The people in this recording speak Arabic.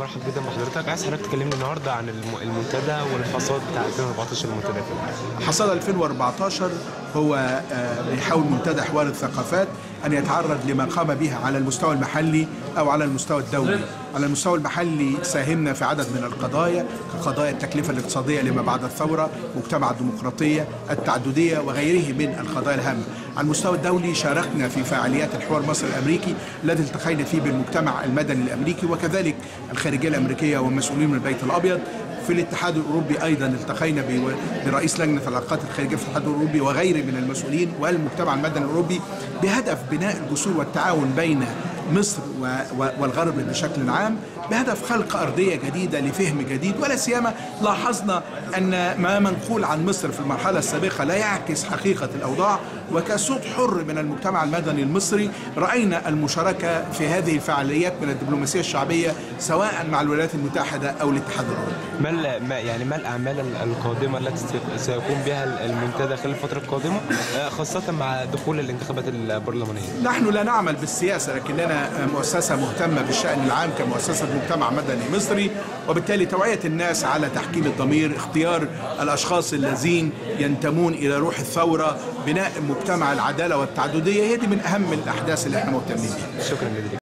مرحب جدا بحضرتك. عايز حضرتك تكلمني النهارده عن المنتدى والحصاد بتاع 2014. المنتدى حصاد 2014 هو بيحاول منتدى حوار الثقافات ان يتعرض لما قام به على المستوى المحلي او على المستوى الدولي. على المستوى المحلي ساهمنا في عدد من القضايا كقضايا التكلفه الاقتصاديه لما بعد الثوره، مجتمع الديمقراطيه، التعدديه وغيره من القضايا الهامه. على المستوى الدولي شاركنا في فعاليات الحوار مصر الامريكي الذي التقينا فيه بالمجتمع المدني الامريكي وكذلك الخارجيه الامريكيه ومسؤولين من البيت الابيض. في الاتحاد الاوروبي ايضا التقينا برئيس لجنه العلاقات الخارجيه في الاتحاد الاوروبي وغيره من المسؤولين والمجتمع المدني الاوروبي بهدف بناء الجسور والتعاون بين مصر والغرب بشكل عام، بهدف خلق أرضية جديدة لفهم جديد. ولا سيما لاحظنا أن ما منقول عن مصر في المرحلة السابقة لا يعكس حقيقة الأوضاع، وكصوت حر من المجتمع المدني المصري رأينا المشاركة في هذه الفعاليات من الدبلوماسية الشعبية سواء مع الولايات المتحدة أو الاتحاد الأوروبي. ما الأعمال القادمة التي سيقوم بها المنتدى خلال الفترة القادمة خاصة مع دخول الانتخابات البرلمانية؟ نحن لا نعمل بالسياسة، لكننا مؤسسة مهتمة بالشأن العام كمؤسسة مجتمع مدني مصري، وبالتالي توعية الناس على تحكيم الضمير، اختيار الأشخاص الذين ينتمون إلى روح الثورة، بناء مجتمع العدالة والتعددية. هذه من أهم الأحداث اللي احنا مهتمين بها. شكرا جزيلا.